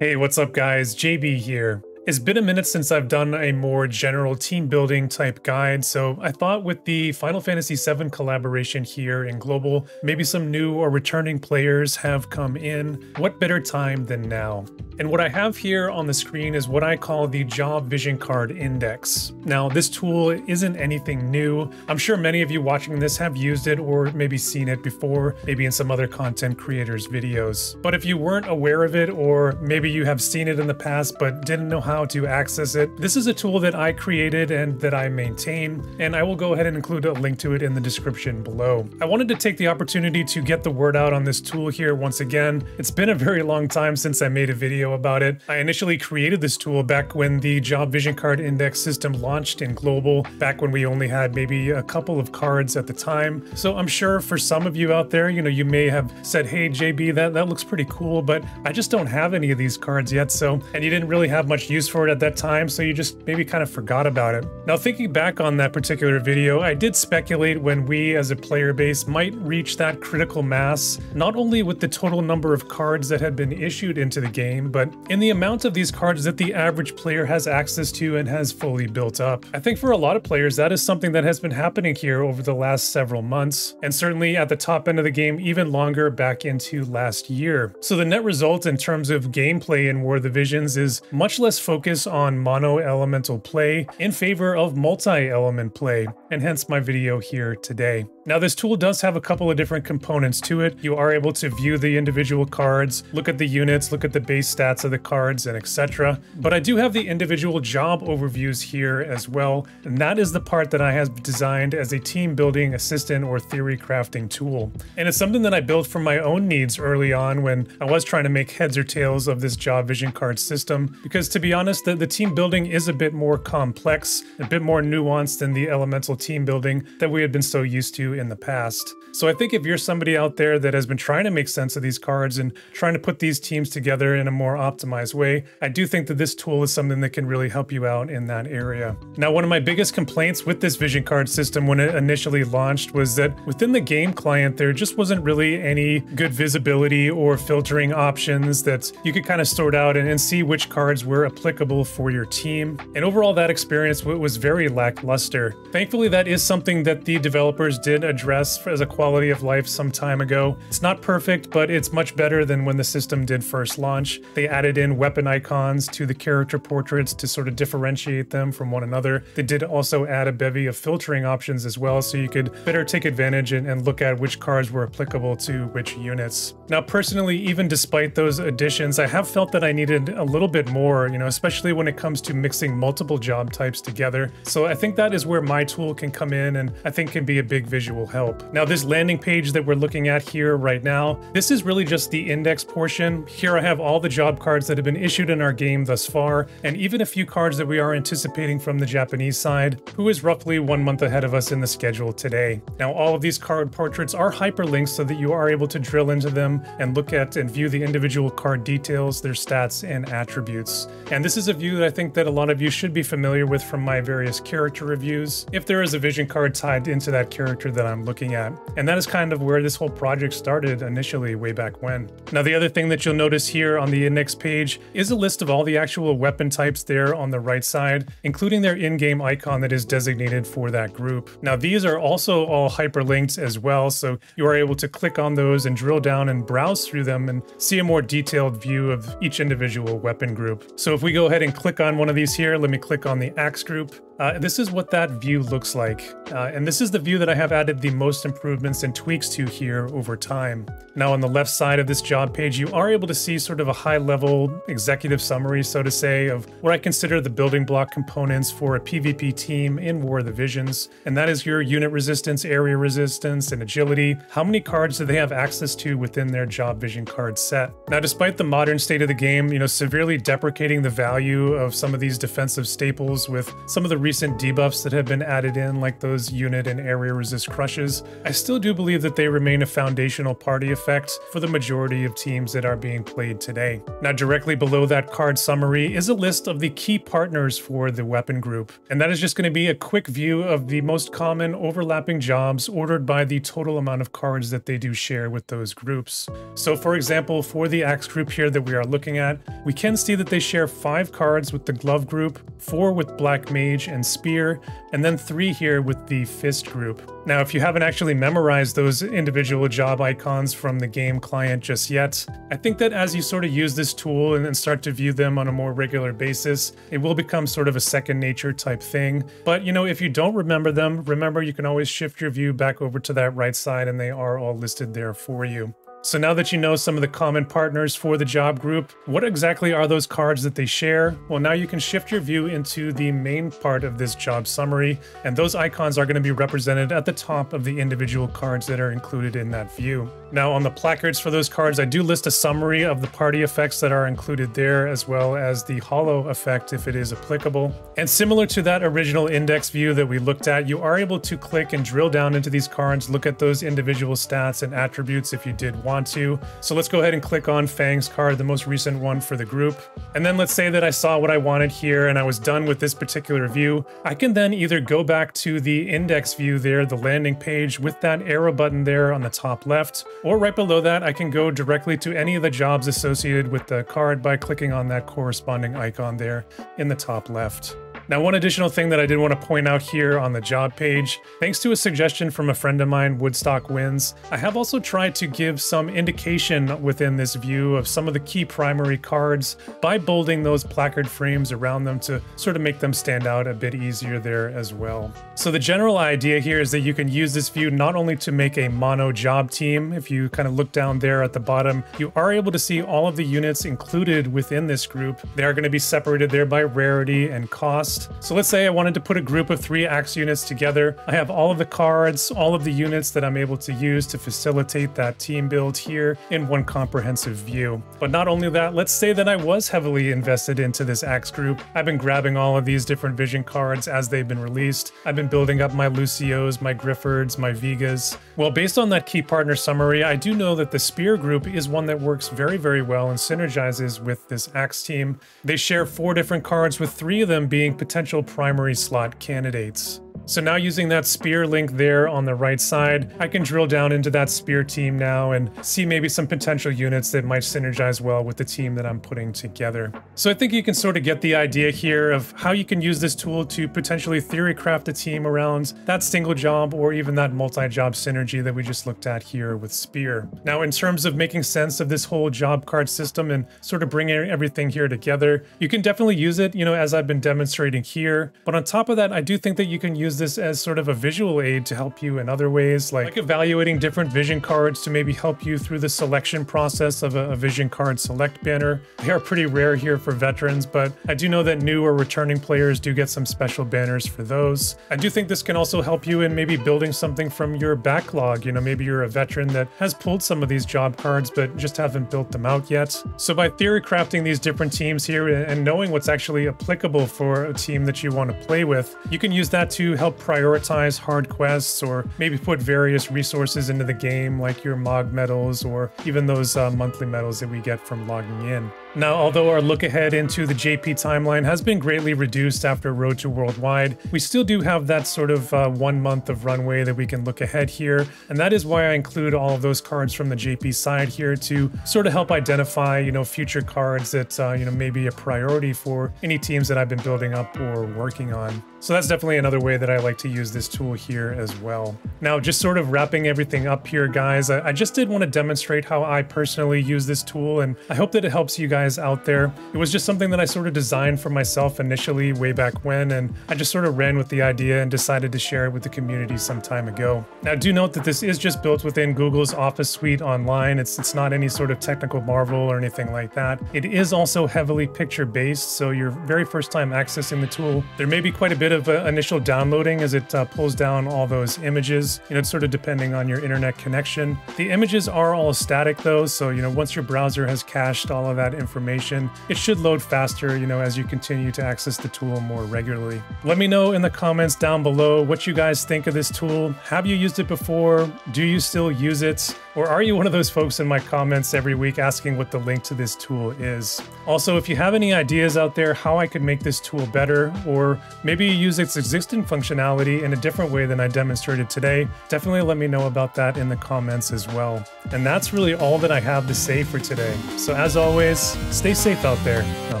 Hey, what's up guys, JB here. It's been a minute since I've done a more general team building type guide, so I thought with the Final Fantasy VII collaboration here in Global, maybe some new or returning players have come in. What better time than now? And what I have here on the screen is what I call the Job Vision Card Index. Now, this tool isn't anything new. I'm sure many of you watching this have used it or maybe seen it before, maybe in some other content creators' videos. But if you weren't aware of it, or maybe you have seen it in the past but didn't know how to access it, this is a tool that I created and that I maintain, and I will go ahead and include a link to it in the description below. I wanted to take the opportunity to get the word out on this tool here once again. It's been a very long time since I made a video about it. I initially created this tool back when the Job Vision Card Index system launched in Global, back when we only had maybe a couple of cards at the time. So I'm sure for some of you out there, you know, you may have said, hey JB, that looks pretty cool, but I just don't have any of these cards yet. So, and you didn't really have much use for it at that time, so you just maybe kind of forgot about it. Now, thinking back on that particular video, I did speculate when we as a player base might reach that critical mass, not only with the total number of cards that had been issued into the game, but in the amount of these cards that the average player has access to and has fully built up. I think for a lot of players, that is something that has been happening here over the last several months, and certainly at the top end of the game, even longer back into last year. So the net result in terms of gameplay in War of the Visions is much less focus on mono-elemental play in favor of multi-element play, and hence my video here today. Now, this tool does have a couple of different components to it. You are able to view the individual cards, look at the units, look at the base stats of the cards, and etc. But I do have the individual job overviews here as well, and that is the part that I have designed as a team building assistant or theory crafting tool. And it's something that I built for my own needs early on when I was trying to make heads or tails of this Job Vision Card system, because to be honest, the team building is a bit more complex, a bit more nuanced than the elemental team building that we had been so used to in the past. So I think if you're somebody out there that has been trying to make sense of these cards and trying to put these teams together in a more optimized way, I do think that this tool is something that can really help you out in that area. Now, one of my biggest complaints with this vision card system when it initially launched was that within the game client, there just wasn't really any good visibility or filtering options that you could kind of sort out and see which cards were applicable for your team. And overall, that experience was very lackluster. Thankfully, that is something that the developers did address as a quality of life some time ago. It's not perfect, but it's much better than when the system did first launch. They added in weapon icons to the character portraits to sort of differentiate them from one another. They did also add a bevy of filtering options as well, so you could better take advantage and look at which cards were applicable to which units. Now, personally, even despite those additions, I have felt that I needed a little bit more, you know, especially when it comes to mixing multiple job types together. So I think that is where my tool can come in, and I think can be a big visual help. Now, this landing page that we're looking at here right now, this is really just the index portion. Here I have all the job cards that have been issued in our game thus far, and even a few cards that we are anticipating from the Japanese side, who is roughly 1 month ahead of us in the schedule today. Now, all of these card portraits are hyperlinked so that you are able to drill into them and look at and view the individual card details, their stats, and attributes. And this is a view that I think that a lot of you should be familiar with from my various character reviews, if there is a vision card tied into that character that I'm looking at. And that is kind of where this whole project started initially, way back when. Now, the other thing that you'll notice here on the index page is a list of all the actual weapon types there on the right side, including their in-game icon that is designated for that group. Now, these are also all hyperlinked as well, so you are able to click on those and drill down and browse through them and see a more detailed view of each individual weapon group. So if we go ahead and click on one of these here, let me click on the axe group. This is what that view looks like. And this is the view that I have added the most improvements and tweaks to here over time. Now, on the left side of this job page, you are able to see sort of a high level executive summary, so to say, of what I consider the building block components for a PvP team in War of the Visions. And that is your unit resistance, area resistance, and agility. How many cards do they have access to within their job vision card set? Now, despite the modern state of the game, you know, severely deprecating the value of some of these defensive staples with some of the recent debuffs that have been added in, like those unit and area resist crushes, I still do believe that they remain a foundational party effect for the majority of teams that are being played today. Now, directly below that card summary is a list of the key partners for the weapon group, and that is just going to be a quick view of the most common overlapping jobs ordered by the total amount of cards that they do share with those groups. So for example, for the axe group here that we are looking at, we can see that they share 5 cards with the glove group, 4 with black mage and spear, and then 3 here with the fist group. Now, if you haven't actually memorized those individual job icons from the game client just yet, I think that as you sort of use this tool and start to view them on a more regular basis, it will become sort of a second nature type thing. But you know, if you don't remember them, remember you can always shift your view back over to that right side and they are all listed there for you. So now that you know some of the common partners for the job group, what exactly are those cards that they share? Well, now you can shift your view into the main part of this job summary, and those icons are going to be represented at the top of the individual cards that are included in that view. Now on the placards for those cards, I do list a summary of the party effects that are included there, as well as the holo effect if it is applicable. And similar to that original index view that we looked at, you are able to click and drill down into these cards, look at those individual stats and attributes if you did want to. So let's go ahead and click on Fang's card, the most recent one for the group. And then let's say that I saw what I wanted here and I was done with this particular view. I can then either go back to the index view there, the landing page with that arrow button there on the top left, or right below that, I can go directly to any of the jobs associated with the card by clicking on that corresponding icon there in the top left. Now, one additional thing that I did want to point out here on the job page, thanks to a suggestion from a friend of mine, Woodstock Wins, I have also tried to give some indication within this view of some of the key primary cards by bolding those placard frames around them to sort of make them stand out a bit easier there as well. So the general idea here is that you can use this view not only to make a mono job team. If you kind of look down there at the bottom, you are able to see all of the units included within this group. They are going to be separated there by rarity and cost. So let's say I wanted to put a group of 3 axe units together. I have all of the cards, all of the units that I'm able to use to facilitate that team build here in one comprehensive view. But not only that, let's say that I was heavily invested into this axe group. I've been grabbing all of these different vision cards as they've been released. I've been building up my Lucios, my Griffords, my Vigas. Well, based on that key partner summary, I do know that the spear group is one that works very, very well and synergizes with this axe team. They share 4 different cards, with 3 of them being potential primary slot candidates. So now using that spear link there on the right side, I can drill down into that spear team now and see maybe some potential units that might synergize well with the team that I'm putting together. So I think you can sort of get the idea here of how you can use this tool to potentially theorycraft a team around that single job or even that multi-job synergy that we just looked at here with spear. Now, in terms of making sense of this whole job card system and sort of bringing everything here together, you can definitely use it, you know, as I've been demonstrating here. But on top of that, I do think that you can use this as sort of a visual aid to help you in other ways, like evaluating different vision cards to maybe help you through the selection process of a vision card select banner. They are pretty rare here for veterans, but I do know that new or returning players do get some special banners for those. I do think this can also help you in maybe building something from your backlog. You know, maybe you're a veteran that has pulled some of these job cards but just haven't built them out yet. So by theory crafting these different teams here and knowing what's actually applicable for a team that you want to play with, you can use that to help prioritize hard quests, or maybe put various resources into the game like your MOG medals or even those monthly medals that we get from logging in. Now, although our look ahead into the JP timeline has been greatly reduced after Road to Worldwide, we still do have that sort of 1 month of runway that we can look ahead here. And that is why I include all of those cards from the JP side here to sort of help identify, you know, future cards that, you know, may be a priority for any teams that I've been building up or working on. So that's definitely another way that I like to use this tool here as well. Now, just sort of wrapping everything up here, guys, I just did want to demonstrate how I personally use this tool, and I hope that it helps you guys out there. It was just something that I sort of designed for myself initially way back when, and I just sort of ran with the idea and decided to share it with the community some time ago. Now, do note that this is just built within Google's Office Suite Online. It's not any sort of technical marvel or anything like that. It is also heavily picture-based, so your very first time accessing the tool, there may be quite a bit of initial downloading as it pulls down all those images, you know, sort of depending on your internet connection. The images are all static though, so, you know, once your browser has cached all of that information information. It should load faster, you know, as you continue to access the tool more regularly. Let me know in the comments down below what you guys think of this tool. Have you used it before? Do you still use it? Or are you one of those folks in my comments every week asking what the link to this tool is? Also, if you have any ideas out there how I could make this tool better, or maybe you use its existing functionality in a different way than I demonstrated today, definitely let me know about that in the comments as well. And that's really all that I have to say for today. So as always, stay safe out there. I'll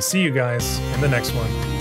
see you guys in the next one.